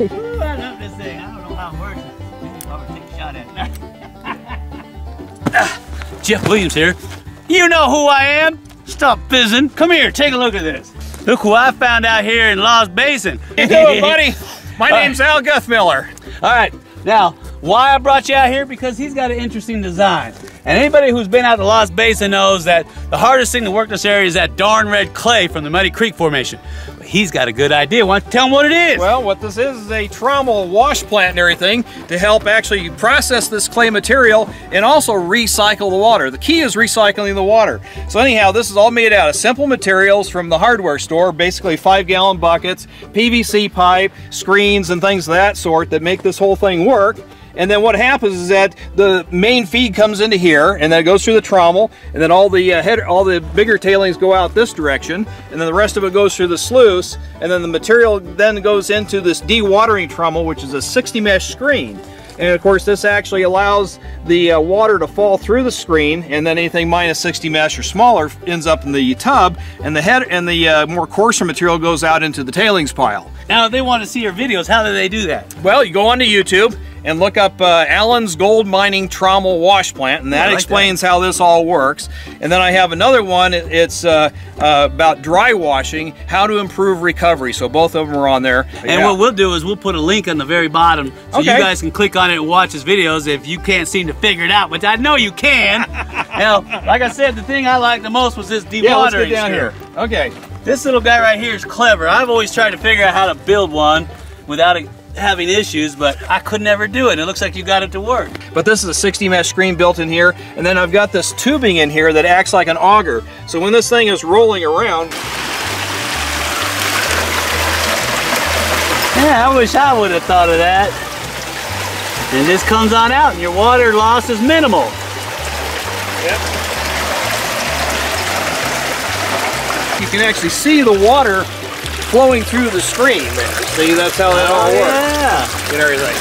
Ooh, I love this thing. I don't know how it works. Maybe I'll take a shot at it. Jeff Williams here. You know who I am. Stop fizzing. Come here, take a look at this. Look who I found out here in Lost Basin. How you doing, buddy? My name's Al Guthmiller. All right, now, why I brought you out here? Because he's got an interesting design. And anybody who's been out to Lost Basin knows that the hardest thing to work this area is that darn red clay from the Muddy Creek Formation. But he's got a good idea. Why don't you tell him what it is? Well, what this is a trommel wash plant and everything to help actually process this clay material and also recycle the water. The key is recycling the water. So anyhow, this is all made out of simple materials from the hardware store, basically 5-gallon buckets, PVC pipe, screens, and things of that sort that make this whole thing work. And then what happens is that the main feed comes into here, and then it goes through the trommel, and then all the bigger tailings go out this direction, and then the rest of it goes through the sluice, and then the material then goes into this dewatering trommel, which is a 60 mesh screen. And of course, this actually allows the water to fall through the screen, and then anything minus 60 mesh or smaller ends up in the tub, and the more coarser material goes out into the tailings pile. Now, if they want to see your videos, how do they do that? Well, you go onto YouTube and look up Allen's Gold Mining Trommel Wash Plant, and that explains how this all works. And then I have another one, it's about dry washing, how to improve recovery. So both of them are on there. And what we'll do is we'll put a link on the very bottom so you guys can click on it and watch his videos if you can't seem to figure it out, which I know you can. Now, like I said, the thing I liked the most was this dewatering. Yeah, let's get down here. Okay. This little guy right here is clever. I've always tried to figure out how to build one without having issues, but I could never do it. It looks like you got it to work. But this is a 60 mesh screen built in here, and then I've got this tubing in here that acts like an auger. So when this thing is rolling around... Yeah, I wish I would have thought of that. And this comes on out, and your water loss is minimal. Yep. You can actually see the water flowing through the stream there. See, that's how that all works. Yeah. And everything.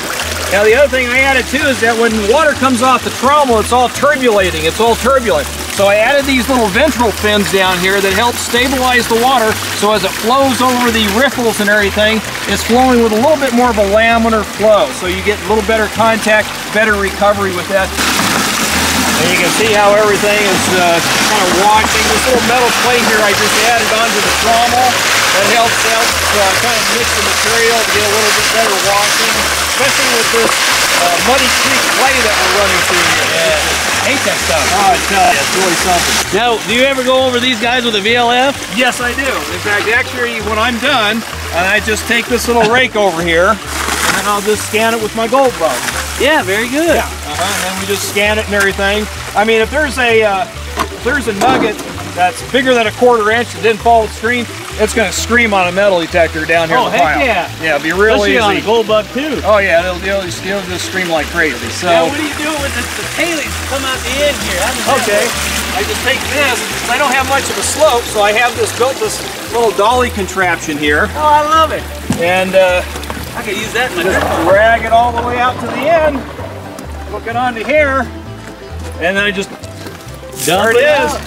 Now, the other thing I added too is that when water comes off the trommel, it's all turbulating. It's all turbulent. So I added these little ventral fins down here that help stabilize the water. So as it flows over the riffles and everything, it's flowing with a little bit more of a laminar flow. So you get a little better contact, better recovery with that. And you can see how everything is kind of washing. This little metal plate here I just added onto the trommel. That helps out kind of mix the material to get a little bit better washing, especially with this Muddy Creek clay that we're running through here. Yeah. I hate that stuff. Oh, it does. It's really something. Now, do you ever go over these guys with a VLF? Yes, I do. In fact, actually, when I'm done, I just take this little rake over here, and then I'll just scan it with my gold bug. Yeah, very good. Yeah. And then we just scan it and everything. I mean, if there's a nugget that's bigger than a quarter-inch that didn't follow the stream, it's going to scream on a metal detector down here in the pile. Oh, heck yeah. Yeah, it'd be real easy. Especially on a gold bug, too. Oh, yeah, it'll just scream like crazy. So. Now, what do you do with the tailings come out the end here? Okay. I just take this. I don't have much of a slope, so I have built this little dolly contraption here. Oh, I love it. And... I could use that in my just drag it all the way out to the end, hook it onto here, and then I just dump it out.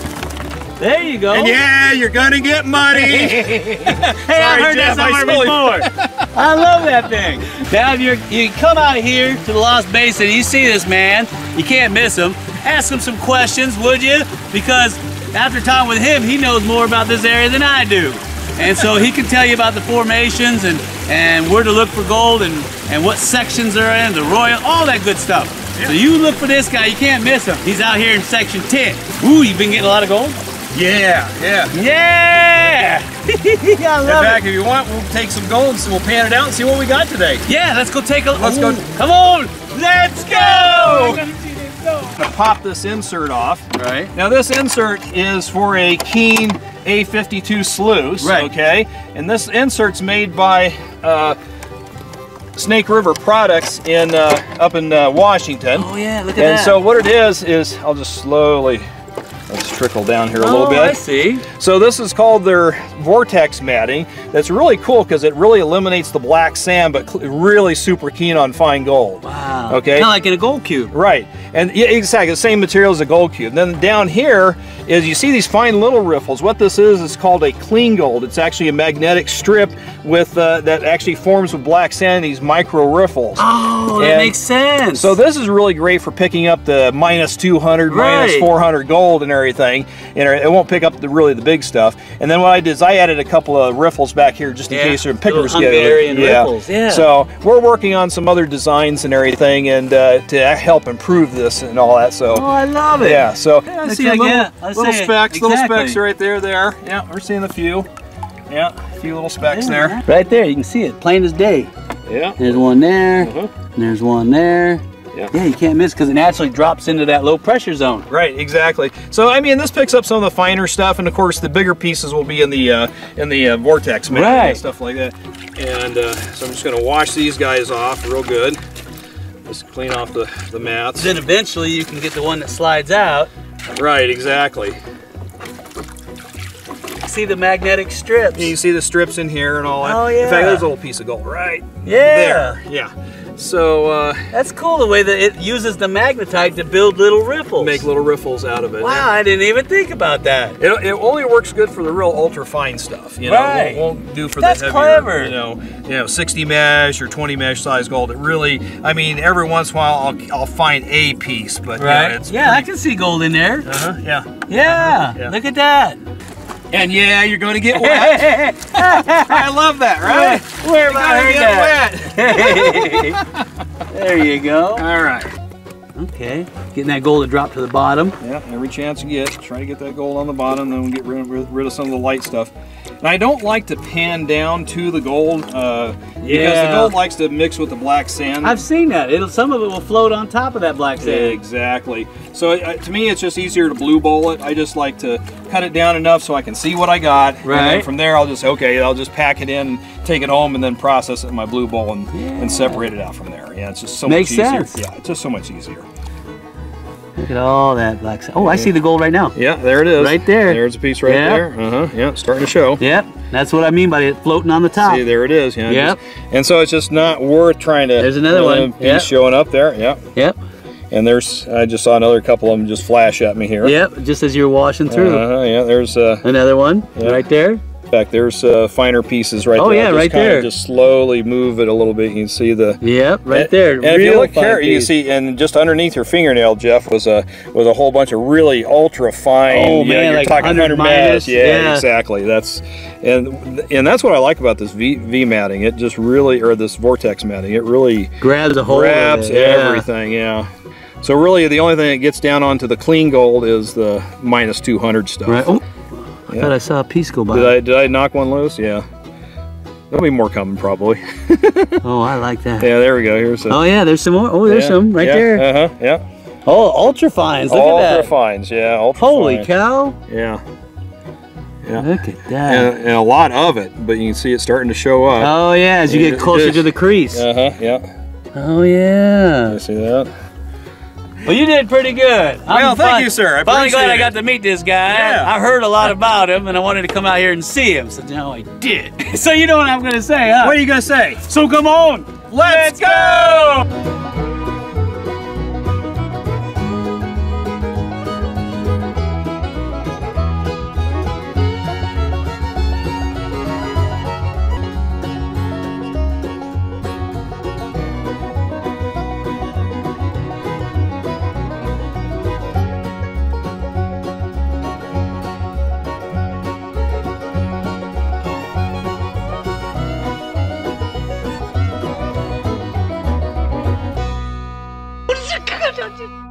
There you go. And yeah, you're gonna get muddy. Hey, I've heard that somewhere before. I love that thing. Now, if you come out of here to the Lost Basin, you see this man, you can't miss him. Ask him some questions, would you? Because after talking with him, he knows more about this area than I do. And so he can tell you about the formations and where to look for gold and what sections they're in, the royal, all that good stuff. Yeah. So you look for this guy, you can't miss him. He's out here in section 10. Ooh, you've been getting a lot of gold? Yeah, yeah. Yeah! I love it. If you want, we'll take some gold and we'll pan it out and see what we got today. Yeah, let's go take a look. Let's go. Come on, let's go! I'm gonna pop this insert off. Right. Now this insert is for a Keen A52 sluice, okay? And this insert's made by Snake River Products in up in Washington. Oh yeah, look at that. And so what it is I'll just slowly Let's trickle down here a little bit. I see. So this is called their vortex matting. That's really cool because it really eliminates the black sand, but really super keen on fine gold. Wow. Okay. Kind of like in a gold cube. Right. And yeah, exactly the same material as a gold cube. And then down here is you see these fine little riffles. What this is called a clean gold. It's actually a magnetic strip with that actually forms with black sand. These micro riffles. Oh, that makes sense. So this is really great for picking up the -200, -400 gold and everything, and it won't pick up the big stuff. And then what I did is I added a couple of riffles back here just in case some pickers get it. Yeah. So we're working on some other designs and everything, and to help improve this and all that. So. Oh, I love it. Yeah. So yeah, I see like little specks, little specks right there. Yeah, we're seeing a few. Yeah, a few little specks there. Right there, you can see it plain as day. Yeah. There's one there. And there's one there. Yeah, you can't miss because it naturally drops into that low pressure zone. Right, exactly. So I mean, this picks up some of the finer stuff, and of course the bigger pieces will be in the vortex maybe, and stuff like that. And so I'm just going to wash these guys off real good. Just clean off the mats. Then eventually you can get the one that slides out. Right, exactly. See the magnetic strips. And you see the strips in here and all that. Oh yeah. In fact, there's a little piece of gold right there. Yeah. So that's cool the way that it uses the magnetite to build little riffles. Make little riffles out of it. Wow, I didn't even think about that. It only works good for the real ultra fine stuff. You know, it won't do for the heavier, clever. You know, 60 mesh or 20 mesh size gold. It really, I mean, every once in a while I'll find a piece, but yeah, I can see gold in there. Yeah. Look at that. And yeah, you're going to get wet. I love that, right? Where am I getting wet? There you go. All right. Okay. Getting that gold to drop to the bottom. Yeah, every chance you get. Try to get that gold on the bottom, then we'll get rid of some of the light stuff. And I don't like to pan down to the gold because the gold likes to mix with the black sand. I've seen that. Some of it will float on top of that black sand. Exactly. So to me, it's just easier to blue bowl it. I just like to cut it down enough so I can see what I got. Right. And then from there, I'll just pack it in, take it home, and then process it in my blue bowl and separate it out from there. Yeah, it's just so much easier. Makes sense. Yeah, it's just so much easier. Look at all that black sand. Oh, I see the gold right now. Yeah, there it is. Right there. There's a piece right there. Yeah, it's starting to show. Yep. That's what I mean by it floating on the top. See, there it is. Yeah. Yep. And so it's just not worth trying to. There's another one. Piece showing up there. Yep. Yep. And there's, I just saw another couple of them just flash at me here. Yep. Just as you're washing through. Yeah. There's another one right there. In fact, there's finer pieces right there. Oh, yeah, right there. Just slowly move it a little bit. You can see the... Yep, right there. And if you look here, you can see, and just underneath your fingernail, Jeff, was a whole bunch of really ultra fine... Oh, man, like 100 minus. Yeah, exactly. And that's what I like about this V matting. It just really, or this vortex matting, it really... Grabs a hold of it. Grabs everything, So really, the only thing that gets down onto the clean gold is the -200 stuff. Right. Oh. I thought I saw a piece go by. Did I knock one loose? Yeah. There'll be more coming probably. Oh, I like that. Yeah, there we go. Here's some. Oh yeah, there's some more. Oh, there's some right there. Oh, ultra fines. Look at that. Ultra fines. Yeah. Ultra fines. Holy cow. Yeah. Yeah. Look at that. And a lot of it, but you can see it starting to show up. Oh yeah, as you get closer to the crease. Yeah. Oh yeah. You see that? Well, you did pretty good. Well, thank you, sir. I'm finally glad I got to meet this guy. Yeah. I heard a lot about him, and I wanted to come out here and see him, so now I did. So you know what I'm going to say, huh? What are you going to say? So come on. Let's go! Don't you...